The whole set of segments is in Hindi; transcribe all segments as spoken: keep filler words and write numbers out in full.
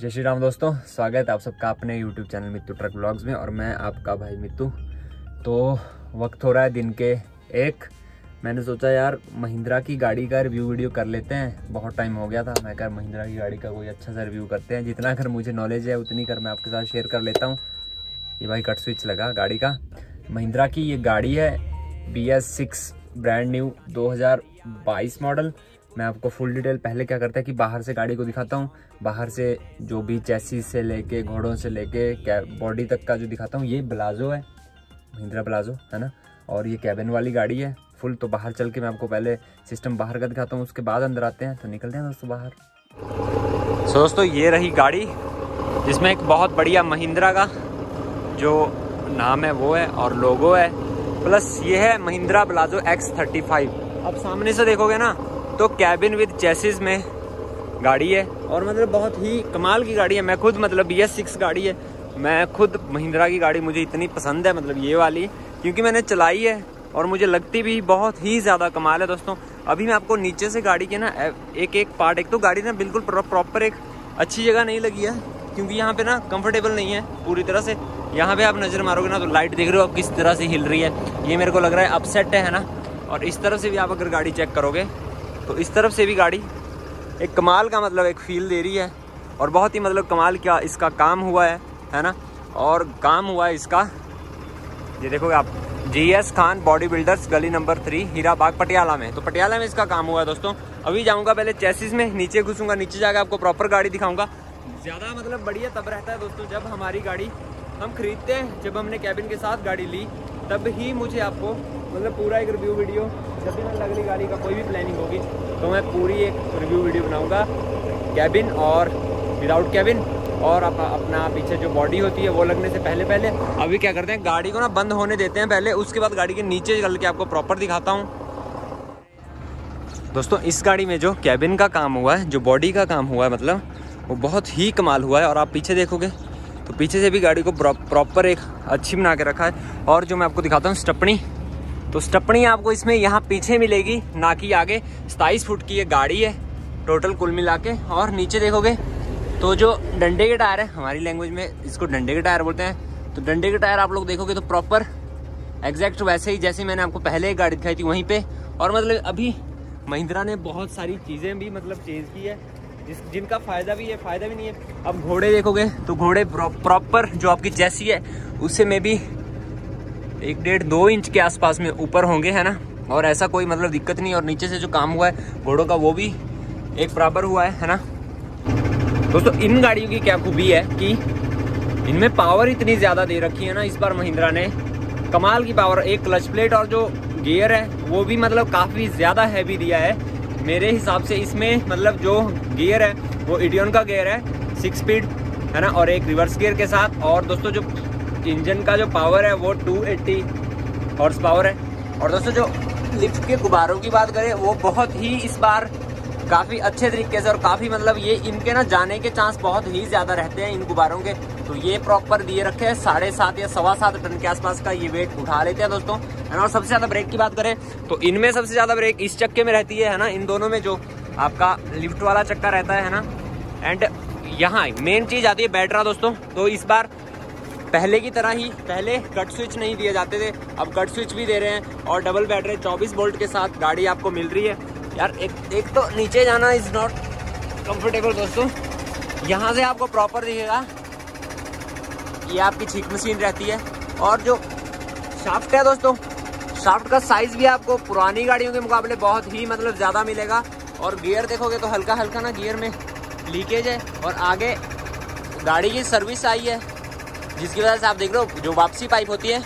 जय श्री राम दोस्तों, स्वागत है आप सबका अपने YouTube channel Mitu truck vlogs में और मैं आपका भाई मितू। तो वक्त हो रहा है दिन के एक। मैंने सोचा यार महिंद्रा की गाड़ी का रिव्यू वीडियो कर लेते हैं, बहुत टाइम हो गया था। मैं कहा महिंद्रा की गाड़ी का कोई अच्छा सा रिव्यू करते हैं, जितना कर मुझे नॉलेज है उतनी कर मैं आपके साथ शेयर कर लेता हूँ। ये भाई कट स्विच लगा गाड़ी का। महिंद्रा की ये गाड़ी है B S six brand new दो हज़ार बाईस मॉडल। मैं आपको फुल डिटेल पहले क्या करता है कि बाहर से गाड़ी को दिखाता हूँ, बाहर से जो भी चेसिस से लेके घोड़ों से लेके कैब बॉडी तक का जो दिखाता हूँ। ये ब्लाजो है, महिंद्रा ब्लाजो है ना, और ये कैबिन वाली गाड़ी है फुल। तो बाहर चल के मैं आपको पहले सिस्टम बाहर का दिखाता हूँ, उसके बाद अंदर आते हैं। तो निकलते हैं दोस्तों बाहर। so, दोस्तों ये रही गाड़ी जिसमें एक बहुत बढ़िया महिंद्रा का जो नाम है वो है और लोगो है, प्लस ये है Mahindra Blazo X thirty five. अब सामने से देखोगे ना तो कैबिन विद चेसिस में गाड़ी है और मतलब बहुत ही कमाल की गाड़ी है। मैं खुद मतलब बी एस सिक्स गाड़ी है, मैं खुद महिंद्रा की गाड़ी मुझे इतनी पसंद है, मतलब ये वाली, क्योंकि मैंने चलाई है और मुझे लगती भी बहुत ही ज़्यादा कमाल है। दोस्तों अभी मैं आपको नीचे से गाड़ी के ना एक एक पार्ट, एक तो गाड़ी ना बिल्कुल प्रॉपर एक अच्छी जगह नहीं लगी है, क्योंकि यहाँ पर ना कंफर्टेबल नहीं है पूरी तरह से। यहाँ पर आप नज़र मारोगे ना तो लाइट देख रहे हो आप किस तरह से हिल रही है, ये मेरे को लग रहा है अपसेट है ना। और इस तरफ से भी आप अगर गाड़ी चेक करोगे तो इस तरफ से भी गाड़ी एक कमाल का मतलब एक फ़ील दे रही है और बहुत ही मतलब कमाल क्या इसका काम हुआ है है ना। और काम हुआ है इसका ये देखोगे आप, जीएस खान बॉडी बिल्डर्स गली नंबर थ्री हीराबाग पटियाला में। तो पटियाला में इसका काम हुआ है दोस्तों। अभी जाऊंगा पहले चेसिस में, नीचे घुसूँगा, नीचे जाकर आपको प्रॉपर गाड़ी दिखाऊँगा। ज़्यादा मतलब बढ़िया तब रहता है दोस्तों जब हमारी गाड़ी हम खरीदते हैं, जब हमने कैबिन के साथ गाड़ी ली तब ही मुझे आपको मतलब पूरा एक रिव्यू वीडियो, जब भी मतलब अगली गाड़ी का कोई भी प्लानिंग होगी तो मैं पूरी एक रिव्यू वीडियो बनाऊंगा कैबिन और विदाउट कैबिन, और अप, अपना पीछे जो बॉडी होती है वो लगने से पहले पहले। अभी क्या करते हैं गाड़ी को ना बंद होने देते हैं पहले, उसके बाद गाड़ी के नीचे चल के आपको प्रॉपर दिखाता हूँ। दोस्तों इस गाड़ी में जो कैबिन का काम हुआ है, जो बॉडी का काम हुआ है, मतलब वो बहुत ही कमाल हुआ है। और आप पीछे देखोगे तो पीछे से भी गाड़ी को प्रॉपर एक अच्छी बना के रखा है। और जो मैं आपको दिखाता हूँ स्टपनी, तो स्टपनी आपको इसमें यहाँ पीछे मिलेगी ना कि आगे। सताईस फुट की ये गाड़ी है टोटल कुल मिला के। और नीचे देखोगे तो जो डंडे के टायर है, हमारी लैंग्वेज में इसको डंडे के टायर बोलते हैं, तो डंडे के टायर आप लोग देखोगे तो प्रॉपर एग्जैक्ट वैसे ही जैसे मैंने आपको पहले एक गाड़ी दिखाई थी वहीं पे। और मतलब अभी महिंद्रा ने बहुत सारी चीज़ें भी मतलब चेंज की है जिस जिनका फ़ायदा भी है, फ़ायदा भी नहीं है। अब घोड़े देखोगे तो घोड़े प्रॉपर जो आपकी चेसी है उससे में भी एक डेढ़ दो इंच के आसपास में ऊपर होंगे है ना, और ऐसा कोई मतलब दिक्कत नहीं। और नीचे से जो काम हुआ है घोड़ों का वो भी एक बराबर हुआ है है ना। दोस्तों इन गाड़ियों की क्या खूबी है कि इनमें पावर इतनी ज़्यादा दे रखी है ना, इस बार महिंद्रा ने कमाल की पावर। एक क्लच प्लेट और जो गियर है वो भी मतलब काफ़ी ज़्यादा हैवी दिया है मेरे हिसाब से। इसमें मतलब जो गियर है वो ईटन का गियर है सिक्स स्पीड है ना, और एक रिवर्स गियर के साथ। और दोस्तों जो इंजन का जो पावर है वो दो सौ अस्सी हॉर्स पावर है। और दोस्तों जो लिफ्ट के गुब्बारों की बात करें वो बहुत ही इस बार काफ़ी अच्छे तरीके से, और काफ़ी मतलब ये इनके ना जाने के चांस बहुत ही ज़्यादा रहते हैं इन गुब्बारों के, तो ये प्रॉपर दिए रखे हैं। साढ़े सात या सवा सात टन के आसपास का ये वेट उठा लेते हैं दोस्तों है ना। और सबसे ज़्यादा ब्रेक की बात करें तो इनमें सबसे ज़्यादा ब्रेक इस चक्के में रहती है है ना, इन दोनों में जो आपका लिफ्ट वाला चक्का रहता है है ना। एंड यहाँ मेन चीज़ आती है बैटरा दोस्तों। तो इस बार पहले की तरह ही, पहले कट स्विच नहीं दिए जाते थे, अब कट स्विच भी दे रहे हैं और डबल बैटरी चौबीस वोल्ट के साथ गाड़ी आपको मिल रही है। यार एक एक तो नीचे जाना इज़ नॉट कंफर्टेबल दोस्तों। यहाँ से आपको प्रॉपर दिखेगा ये आपकी छीक मशीन रहती है। और जो शाफ्ट है दोस्तों, शाफ्ट का साइज़ भी आपको पुरानी गाड़ियों के मुकाबले बहुत ही मतलब ज़्यादा मिलेगा। और गियर देखोगे तो हल्का हल्का ना गियर में लीकेज है। और आगे गाड़ी की सर्विस आई है जिसकी वजह से आप देख रहे हो जो वापसी पाइप होती है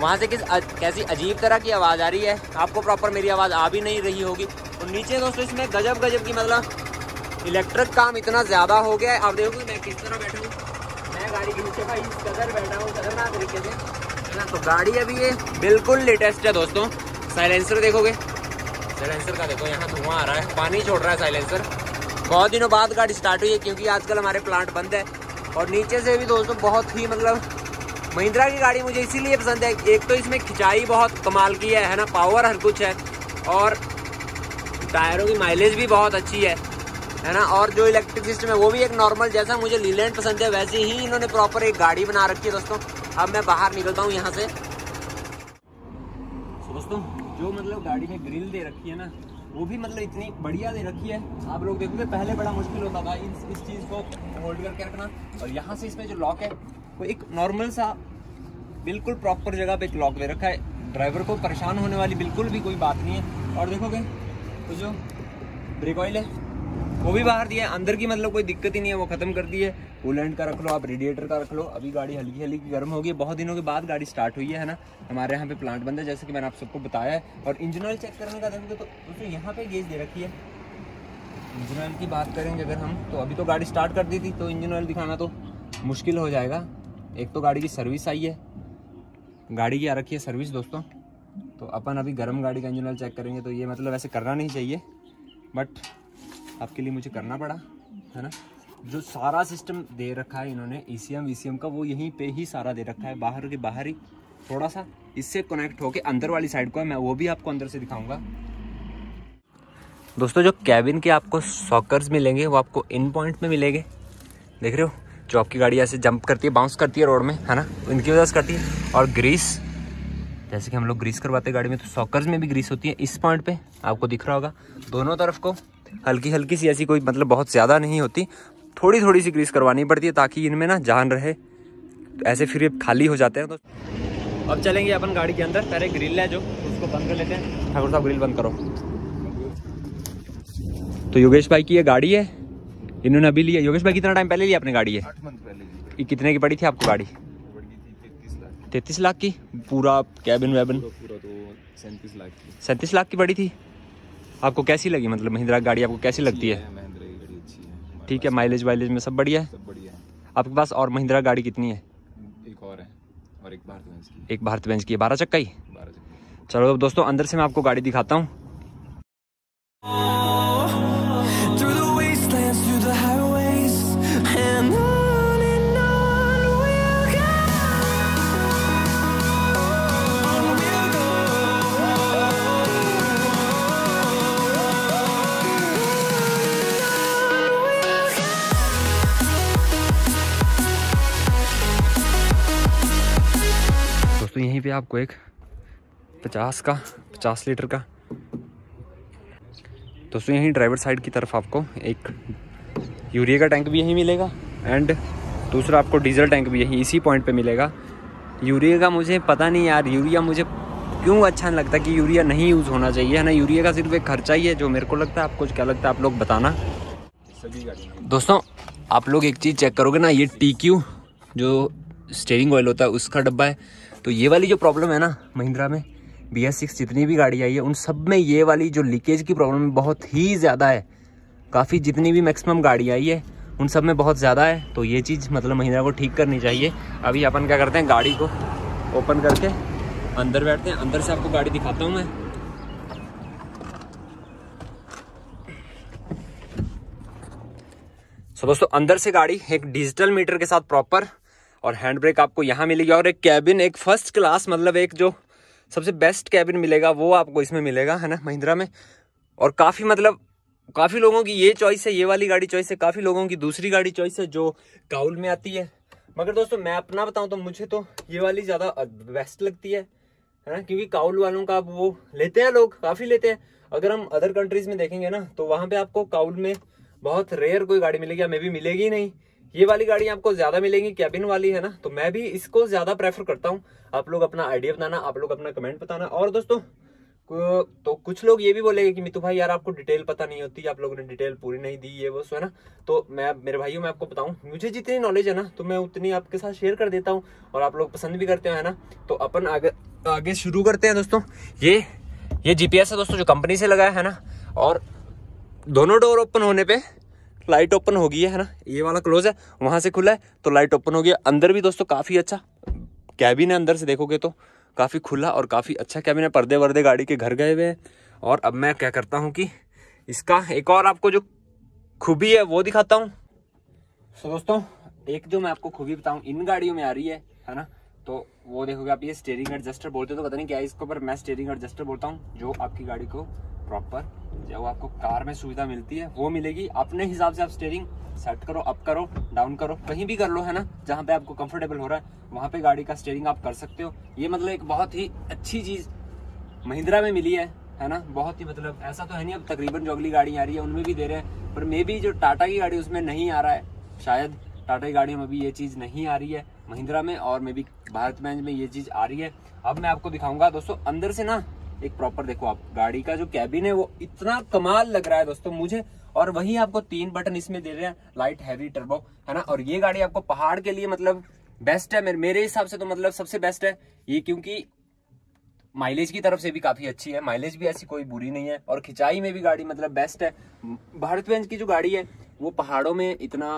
वहाँ से किस अज, कैसी अजीब तरह की आवाज़ आ रही है, आपको प्रॉपर मेरी आवाज़ आ भी नहीं रही होगी। और नीचे दोस्तों इसमें गजब गजब की मतलब इलेक्ट्रिक काम इतना ज़्यादा हो गया है। आप देखोगे मैं किस तरह बैठा हूँ, मैं गाड़ी के नीचे भाई इस कदर बैठा हूँ खतरनाक तरीके से है ना। तो गाड़ी अभी ये बिल्कुल लेटेस्ट है दोस्तों। साइलेंसर देखोगे, साइलेंसर का देखो यहाँ धुआँ आ रहा है, पानी छोड़ रहा है साइलेंसर। बहुत दिनों बाद गाड़ी स्टार्ट हुई है क्योंकि आजकल हमारे प्लांट बंद है। और नीचे से भी दोस्तों बहुत ही मतलब महिंद्रा की गाड़ी मुझे इसीलिए पसंद है, एक तो इसमें खिंचाई बहुत कमाल की है है ना, पावर हर कुछ है और टायरों की माइलेज भी बहुत अच्छी है। है ना। और जो इलेक्ट्रिक सिस्टम है वो भी एक नॉर्मल जैसा मुझे लीलैंड पसंद है वैसे ही इन्होंने प्रॉपर एक गाड़ी बना रखी है दोस्तों। अब मैं बाहर निकलता हूँ यहाँ से। so, दोस्तों जो मतलब गाड़ी में ग्रिल दे रखी है ना वो भी मतलब इतनी बढ़िया दे रखी है। आप लोग देखोगे पहले बड़ा मुश्किल होता था इस इस चीज़ को होल्ड करके रखना। और यहाँ से इसमें जो लॉक है वो एक नॉर्मल सा बिल्कुल प्रॉपर जगह पर एक लॉक दे रखा है। ड्राइवर को परेशान होने वाली बिल्कुल भी कोई बात नहीं है। और देखोगे तो जो ब्रेक ऑयल है वो भी बाहर दिया है। अंदर की मतलब कोई दिक्कत ही नहीं है, वो खत्म कर दी है। कूलेंट का रख लो आप, रेडिएटर का रख लो। अभी गाड़ी हल्की हल्की गर्म होगी, बहुत दिनों के बाद गाड़ी स्टार्ट हुई है है ना। हमारे यहाँ पे प्लांट बंद है जैसे कि मैंने आप सबको बताया है। और इंजन ऑयल चेक करने का देखोगे तो उसमें यहाँ पे गेज दे रखी है। इंजन ऑयल की बात करेंगे अगर हम तो अभी तो गाड़ी स्टार्ट कर दी थी तो इंजन ऑयल दिखाना तो मुश्किल हो जाएगा। एक तो गाड़ी की सर्विस आई है, गाड़ी की आ रखी है सर्विस दोस्तों। तो अपन अभी गर्म गाड़ी का इंजन ऑयल चेक करेंगे। तो ये मतलब ऐसे करना नहीं चाहिए बट आपके लिए मुझे करना पड़ा है ना। जो सारा सिस्टम दे रखा है इन्होंने E C M V C M का वो यहीं पे ही सारा दे रखा है, बाहर के बाहर ही। थोड़ा सा इससे कनेक्ट होके अंदर वाली साइड को है, मैं वो भी आपको अंदर से दिखाऊंगा। दोस्तों जो कैबिन के आपको सॉकर्स मिलेंगे वो आपको इन पॉइंट में मिलेंगे। देख रहे हो जो आपकी गाड़ी ऐसे जंप करती है, बाउंस करती है रोड में है ना, इनकी वजह से करती है। और ग्रीस जैसे कि हम लोग ग्रीस करवाते हैं गाड़ी में तो सॉकर्स में भी ग्रीस होती है। इस पॉइंट पे आपको दिख रहा होगा दोनों तरफ को हल्की हल्की सी, ऐसी कोई मतलब बहुत ज़्यादा नहीं होती, थोड़ी थोड़ी सी ग्रीस करवानी पड़ती है ताकि इनमें ना जान रहे। तो ऐसे फिर खाली हो जाते हैं। तो अब चलेंगे अपन गाड़ी के अंदर। पहले ग्रिल है जो उसको बंद कर लेते हैं। ठाकुर साहब ग्रिल बंद करो। तो योगेश भाई की ये गाड़ी है, इन्होंने अभी लिया। योगेश भाई कितना टाइम पहले लिया आपने गाड़ी है? आठ मंथ पहले। कितने की पड़ी थी आपको गाड़ी? तैतीस लाख की, पूरा कैबिन वैबिन पूरा, तो सैंतीस लाख की सैंतीस लाख की पड़ी थी। आपको कैसी लगी मतलब महिंद्रा गाड़ी आपको कैसी लगती है? महिंद्रा की गाड़ी अच्छी है, ठीक है। माइलेज वाइलेज में सब बढ़िया है, सब बढ़िया है। आपके पास और महिंद्रा गाड़ी कितनी है? एक और है और एक भारत बेंज की। एक भारत बेंज की है, बारह चक्का ही। चलो दोस्तों अंदर से मैं आपको गाड़ी दिखाता हूँ। यहीं पे आपको एक पचास का पचास लीटर का दोस्तों, यहीं ड्राइवर साइड की तरफ आपको एक यूरिया का टैंक भी यहीं मिलेगा एंड दूसरा आपको डीजल टैंक भी यहीं इसी पॉइंट पे मिलेगा। यूरिया का मुझे पता नहीं यार, यूरिया मुझे क्यों अच्छा नहीं लगता कि यूरिया नहीं यूज़ होना चाहिए है ना। यूरिया का सिर्फ एक खर्चा ही है जो मेरे को लगता है। आपको क्या लगता है आप लोग बताना। दोस्तों आप लोग एक चीज़ चेक करोगे ना, ये टी क्यू जो स्टेयरिंग ऑयल होता है उसका डब्बा है। तो ये वाली जो प्रॉब्लम है ना महिंद्रा में, बी एस सिक्स जितनी भी गाड़ी आई है उन सब में ये वाली जो लीकेज की प्रॉब्लम बहुत ही ज़्यादा है। काफ़ी जितनी भी मैक्सिमम गाड़ी आई है उन सब में बहुत ज़्यादा है। तो ये चीज़ मतलब महिंद्रा को ठीक करनी चाहिए। अभी अपन क्या करते हैं गाड़ी को ओपन करके अंदर बैठते हैं। अंदर से आपको गाड़ी दिखाता हूँ मैं। सो दोस्तों अंदर से गाड़ी एक डिजिटल मीटर के साथ प्रॉपर, और हैंड ब्रेक आपको यहाँ मिलेगी, और एक कैबिन एक फर्स्ट क्लास मतलब एक जो सबसे बेस्ट कैबिन मिलेगा वो आपको इसमें मिलेगा है ना महिंद्रा में। और काफ़ी मतलब काफ़ी लोगों की ये चॉइस है, ये वाली गाड़ी चॉइस है। काफ़ी लोगों की दूसरी गाड़ी चॉइस है जो काउल में आती है। मगर दोस्तों मैं अपना बताऊँ तो मुझे तो ये वाली ज़्यादा बेस्ट लगती है है ना, क्योंकि काउल वालों का आप वो लेते हैं लोग, काफ़ी लेते हैं। अगर हम अदर कंट्रीज़ में देखेंगे ना तो वहाँ पर आपको काउल में बहुत रेयर कोई गाड़ी मिलेगी, हमें भी मिलेगी नहीं। ये वाली गाड़ी आपको ज़्यादा मिलेंगी कैबिन वाली है ना। तो मैं भी इसको ज़्यादा प्रेफर करता हूँ। आप लोग अपना आइडिया बताना, आप लोग अपना कमेंट बताना। और दोस्तों तो कुछ लोग ये भी बोलेंगे कि मितू भाई यार आपको डिटेल पता नहीं होती, आप लोगों ने डिटेल पूरी नहीं दी ये वो सो है ना। तो मैं मेरे भाइयों मैं आपको बताऊँ, मुझे जितनी नॉलेज है ना तो मैं उतनी आपके साथ शेयर कर देता हूँ और आप लोग पसंद भी करते हो है ना। तो अपन आगे आगे शुरू करते हैं दोस्तों। ये ये जी पी एस है दोस्तों जो कंपनी से लगाया है ना। और दोनों डोर ओपन होने पर लाइट ओपन हो गई है ना। ये वाला क्लोज है, वहाँ से खुला है तो लाइट ओपन हो गया। अंदर भी दोस्तों काफ़ी अच्छा कैबिन है, अंदर से देखोगे तो काफ़ी खुला और काफ़ी अच्छा कैबिन है। पर्दे वर्दे गाड़ी के घर गए हुए हैं। और अब मैं क्या करता हूँ कि इसका एक और आपको जो खूबी है वो दिखाता हूँ। सो दोस्तों एक जो मैं आपको खूबी बताऊँ इन गाड़ियों में आ रही है है ना, तो वो देखोगे आप ये स्टीयरिंग एडजस्टर बोलते हो तो पता नहीं क्या है इसको, पर मैं स्टीयरिंग एडजस्टर बोलता हूँ जो आपकी गाड़ी को प्रॉपर जो आपको कार में सुविधा मिलती है वो मिलेगी। अपने हिसाब से आप स्टीयरिंग सेट करो, अप करो, डाउन करो, कहीं भी कर लो, है ना। जहाँ पे आपको कंफर्टेबल हो रहा है वहाँ पे गाड़ी का स्टीयरिंग आप कर सकते हो। ये मतलब एक बहुत ही अच्छी चीज़ महिंद्रा में मिली है, है ना। बहुत ही मतलब ऐसा तो है नहीं, अब तकरीबन जो अगली गाड़ी आ रही है उनमें भी दे रहे हैं, पर मे बी जो टाटा की गाड़ी उसमें नहीं आ रहा है, शायद टाटा की गाड़ी में अभी ये चीज़ नहीं आ रही है महिंद्रा में, और मे बी भारत बेंज में ये चीज़ आ रही है। अब मैं आपको दिखाऊंगा दोस्तों अंदर से ना एक प्रॉपर, देखो आप गाड़ी का जो कैबिन है वो इतना कमाल लग रहा है दोस्तों मुझे। और वही आपको तीन बटन इसमें दे रहे हैं, लाइट, हैवी, टर्बो, है ना। और ये गाड़ी आपको पहाड़ के लिए मतलब बेस्ट है, मेरे हिसाब से तो मतलब सबसे बेस्ट है ये, क्योंकि माइलेज की तरफ से भी काफी अच्छी है, माइलेज भी ऐसी कोई बुरी नहीं है, और खिंचाई में भी गाड़ी मतलब बेस्ट है। भारत बेंज की जो गाड़ी है वो पहाड़ों में इतना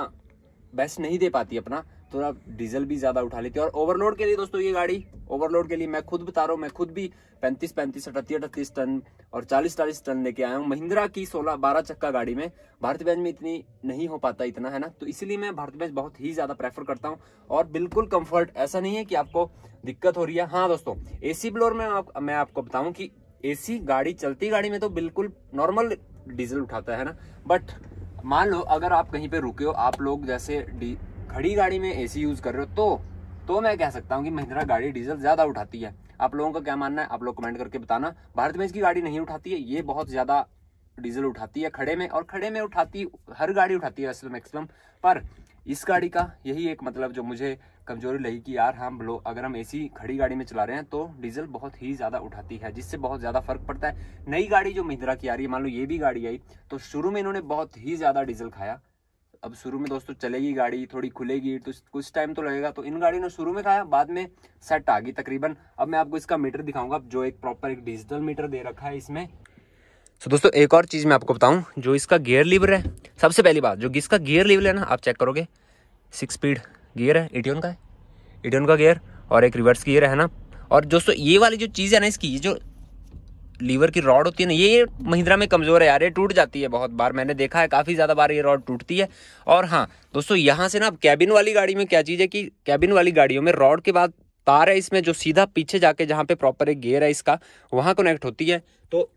बेस्ट नहीं दे पाती अपना, थोड़ा डीजल भी ज़्यादा उठा लेती है। और ओवरलोड के लिए दोस्तों ये गाड़ी ओवरलोड के लिए, मैं खुद बता रहा हूँ, मैं खुद भी पैंतीस पैंतीस अठतीस अठतीस टन और चालीस चालीस टन लेके आया हूँ महिंद्रा की सोलह बारह चक्का गाड़ी में। भारत बेंज में इतनी नहीं हो पाता इतना, है ना। तो इसीलिए मैं भारत बेंज बहुत ही ज़्यादा प्रेफर करता हूँ, और बिल्कुल कम्फर्ट, ऐसा नहीं है कि आपको दिक्कत हो रही है। हाँ दोस्तों, ए सी ब्लोर में आप, मैं आपको बताऊँ कि ए सी गाड़ी, चलती गाड़ी में तो बिल्कुल नॉर्मल डीजल उठाता है ना, बट मान लो अगर आप कहीं पे रुके हो, आप लोग जैसे खड़ी गाड़ी में एसी यूज़ कर रहे हो, तो तो मैं कह सकता हूँ कि महिंद्रा गाड़ी डीजल ज़्यादा उठाती है। आप लोगों का क्या मानना है, आप लोग कमेंट करके बताना। भारत बेंज की गाड़ी नहीं उठाती है, ये बहुत ज़्यादा डीजल उठाती है खड़े में, और खड़े में उठाती हर गाड़ी उठाती है वैसे तो मैक्सिमम, पर इस गाड़ी का यही एक मतलब जो मुझे कमजोरी लगी कि यार हम लोग अगर हम एसी खड़ी गाड़ी में चला रहे हैं तो डीजल बहुत ही ज़्यादा उठाती है, जिससे बहुत ज़्यादा फर्क पड़ता है। नई गाड़ी जो महिंद्रा की आ रही है, मान लो ये भी गाड़ी आई, तो शुरू में इन्होंने बहुत ही ज़्यादा डीजल खाया। अब शुरू में दोस्तों चलेगी गाड़ी, थोड़ी खुलेगी तो कुछ टाइम तो लगेगा, तो इन गाड़ी ने शुरू में खाया, बाद में सेट आ गई तकरीबन। अब मैं आपको इसका मीटर दिखाऊंगा, जो एक प्रॉपर एक डिजिटल मीटर दे रखा है इसमें। तो so, दोस्तों एक और चीज़ मैं आपको बताऊं, जो इसका गियर लीवर है, सबसे पहली बात जो इसका गियर लीवर है ना, आप चेक करोगे सिक्स स्पीड गियर है, ईटन का है, ईटन का गियर और एक रिवर्स गियर है ना। और दोस्तों ये वाली जो चीज़ है ना, इसकी जो लीवर की रॉड होती है ना, ये महिंद्रा में कमज़ोर है यार, ये टूट जाती है बहुत बार, मैंने देखा है काफ़ी ज़्यादा बार ये रॉड टूटती है। और हाँ दोस्तों, यहाँ से ना आप कैबिन वाली गाड़ी में क्या चीज़ है कि कैबिन वाली गाड़ियों में रॉड के बाद तार है इसमें, जो सीधा पीछे जाके जहाँ पे प्रॉपर एक गियर है इसका वहाँ कनेक्ट होती है, तो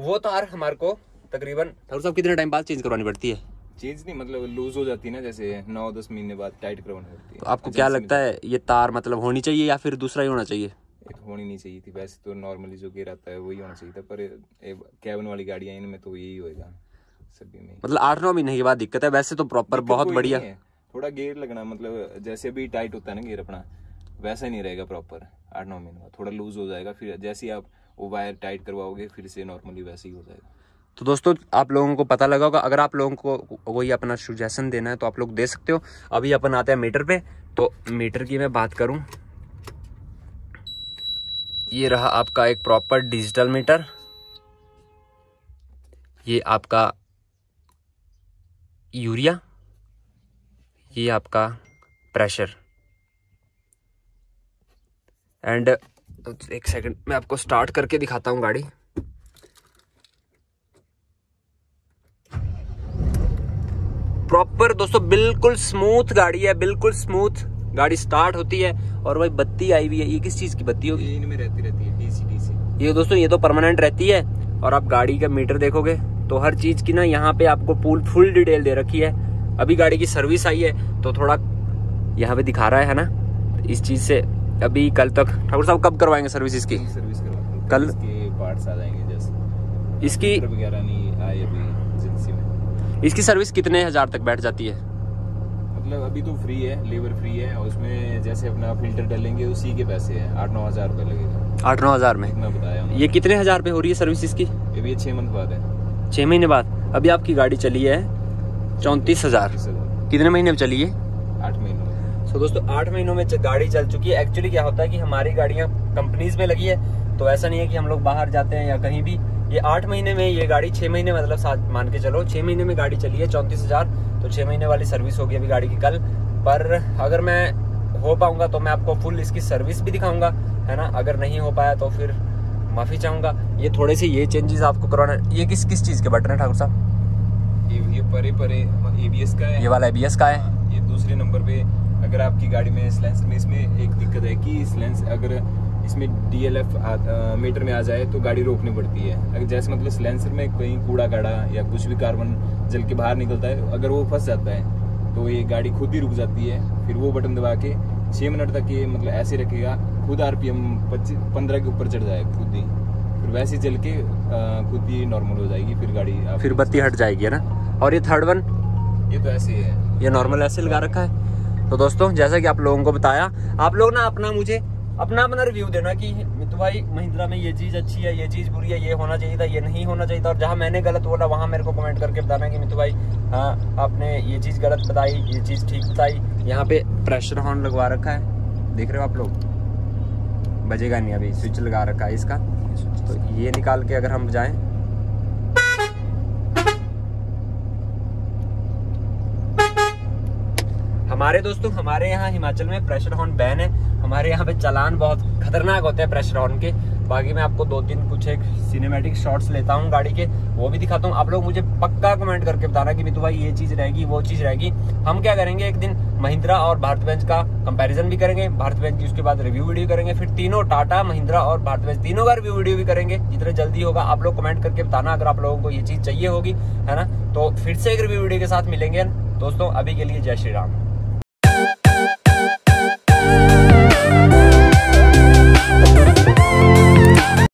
वो तार हमारे को तकरीबन थर साहब कितने टाइम बाद चेंज करवानी पड़ती है? चेंज नहीं मतलब लूज हो जाती है ना, जैसे नौ दस महीने बाद टाइट करवानी पड़ती है। तो आपको क्या लगता है, ये तार मतलब होनी चाहिए या फिर दूसरा ही होना चाहिए? होनी नहीं चाहिए थी वैसे तो, नॉर्मली जो गियर आता है वही होना चाहिए था, पर कैबिन वाली गाड़ियाँ इनमें तो यही होगा सभी में, मतलब आठ नौ महीने के बाद दिक्कत है। वैसे तो प्रॉपर बहुत बढ़िया है, थोड़ा गियर लगना मतलब जैसे अभी टाइट होता है ना गियर अपना, वैसा ही नहीं रहेगा प्रॉपर आठ नौ महीने बाद, थोड़ा लूज हो जाएगा, फिर जैसे आप वो वायर टाइट करवाओगे फिर से नॉर्मली वैसे ही हो जाएगा। तो दोस्तों आप लोगों को पता लगा होगा, अगर आप लोगों को वही अपना सुजेशन देना है तो आप लोग दे सकते हो। अभी अपन आते हैं मीटर पे, तो मीटर की मैं बात करूं, ये रहा आपका एक प्रॉपर डिजिटल मीटर, ये आपका यूरिया, ये आपका प्रेशर। एंड एक सेकंड मैं आपको स्टार्ट करके दिखाता हूँ गाड़ी। प्रॉपर दोस्तों बिल्कुल स्मूथ गाड़ी है, बिल्कुल स्मूथ गाड़ी स्टार्ट होती है। और भाई बत्ती आई हुई है, ये किस चीज की बत्ती होगी? इनमें रहती रहती है डीसी डीसी। ये दोस्तों ये तो परमानेंट रहती है। और आप गाड़ी का मीटर देखोगे तो हर चीज की ना यहाँ पे आपको पूल फुल डिटेल दे रखी है। अभी गाड़ी की सर्विस आई है तो थोड़ा यहाँ पे दिखा रहा है ना, इस चीज से अभी कल तक। ठाकुर साहब कब करवाएंगे सर्विस इसकी? सर्विस करवाएंगे कल, इसके पार्ट्स आ जाएंगे जैसे इसकी वगैरह नहीं आए अभी एजेंसी में। इसकी सर्विस कितने हजार तक बैठ जाती है? मतलब अभी तो फ्री है, लेबर फ्री है, और उसमें जैसे अपना फिल्टर डालेंगे उसी के पैसे हैं, आठ नौ हजार रुपये लगेगा। आठ नौ हजार में मैं बताया। ये कितने हजार पे हो रही है सर्विस इसकी? अभी छः मंथ बाद है, छः महीने बाद। अभी आपकी गाड़ी चली है चौंतीस हजार कितने महीने में चली है? आठ महीने। तो दोस्तों आठ महीनों में गाड़ी चल चुकी है। एक्चुअली क्या होता है कि हमारी गाड़ियाँ कंपनीज में लगी है, तो ऐसा नहीं है कि हम लोग बाहर जाते हैं या कहीं भी। ये आठ महीने में ये गाड़ी, छः महीने मतलब सात मान के चलो, छः महीने में गाड़ी चली है चौंतीस हजार, तो छः महीने वाली सर्विस होगी अभी गाड़ी की कल। पर अगर मैं हो पाऊंगा तो मैं आपको फुल इसकी सर्विस भी दिखाऊंगा, है ना। अगर नहीं हो पाया तो फिर माफ़ी चाहूँगा। ये थोड़े से ये चेंजेस आपको करवाना। ये किस किस चीज़ के बटन है ठाकुर साहब? ये परे परे ए बी एस का है, ये वाला ए बी एस का है। ये दूसरे नंबर पे अगर आपकी गाड़ी में स्लेंसर में, इसमें एक दिक्कत है कि स्लेंस अगर इसमें डीएलएफ मीटर में आ जाए तो गाड़ी रोकनी पड़ती है। अगर जैसे मतलब सिलेंसर में कहीं कूड़ा काड़ा या कुछ भी कार्बन जल के बाहर निकलता है, अगर वो फंस जाता है तो ये गाड़ी खुद ही रुक जाती है। फिर वो बटन दबा के छः मिनट तक ये मतलब ऐसे रखेगा, खुद आरपीएम पच्चीस पंद्रह के ऊपर चढ़ जाए खुद ही, फिर वैसे ही चल के खुद ही नॉर्मल हो जाएगी फिर गाड़ी, फिर बत्ती हट जाएगी है ना। और ये थर्ड वन ये तो ऐसे ही है, ये नॉर्मल ऐसे लगा रखा है। तो दोस्तों जैसा कि आप लोगों को बताया, आप लोग ना अपना मुझे अपना अपना रिव्यू देना कि मितु भाई महिंद्रा में ये चीज़ अच्छी है, ये चीज़ बुरी है, ये होना चाहिए था, ये नहीं होना चाहिए था। और जहाँ मैंने गलत बोला वहाँ मेरे को कमेंट करके बताना कि मितु भाई हाँ आपने ये चीज़ गलत बताई, ये चीज़ ठीक बताई। यहाँ पे प्रेशर हॉर्न लगवा रखा है, देख रहे हो आप लोग, बजेगा नहीं, अभी स्विच लगा रखा है इसका। तो ये निकाल के अगर हम बजाएं हमारे दोस्तों, हमारे यहाँ हिमाचल में प्रेशर हॉर्न बैन है। हमारे यहाँ पे चालान बहुत खतरनाक होते हैं प्रेशर हॉर्न के। बाकी मैं आपको दो तीन कुछ एक सिनेमैटिक शॉट्स लेता हूँ गाड़ी के, वो भी दिखाता हूँ। आप लोग मुझे पक्का कमेंट करके बताना कि मितु भाई ये चीज़ रहेगी, वो चीज़ रहेगी। हम क्या करेंगे, एक दिन महिंद्रा और भारत बेंज का कंपैरिजन भी करेंगे, भारत बेंज की उसके बाद रिव्यू वीडियो करेंगे, फिर तीनों टाटा महिंद्रा और भारत बेंज तीनों का रिव्यू वीडियो भी करेंगे जितना जल्दी होगा। आप लोग कमेंट करके बताना अगर आप लोगों को ये चीज़ चाहिए होगी, है ना। तो फिर से एक रिव्यू वीडियो के साथ मिलेंगे दोस्तों, अभी के लिए जय श्री राम।